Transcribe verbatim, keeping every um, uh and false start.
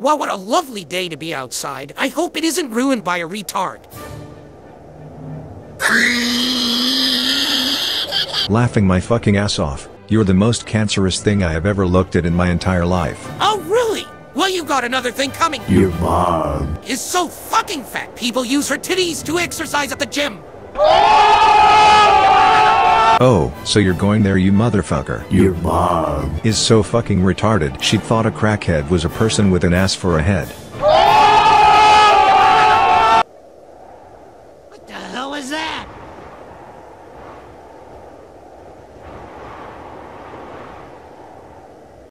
Wow, what a lovely day to be outside. I hope it isn't ruined by a retard. Laughing my fucking ass off. You're the most cancerous thing I have ever looked at in my entire life. Oh, really? Well, you got another thing coming. Your mom is so fucking fat, people use her titties to exercise at the gym. Oh, so you're going there, you motherfucker. Your mom is so fucking retarded, she thought a crackhead was a person with an ass for a head.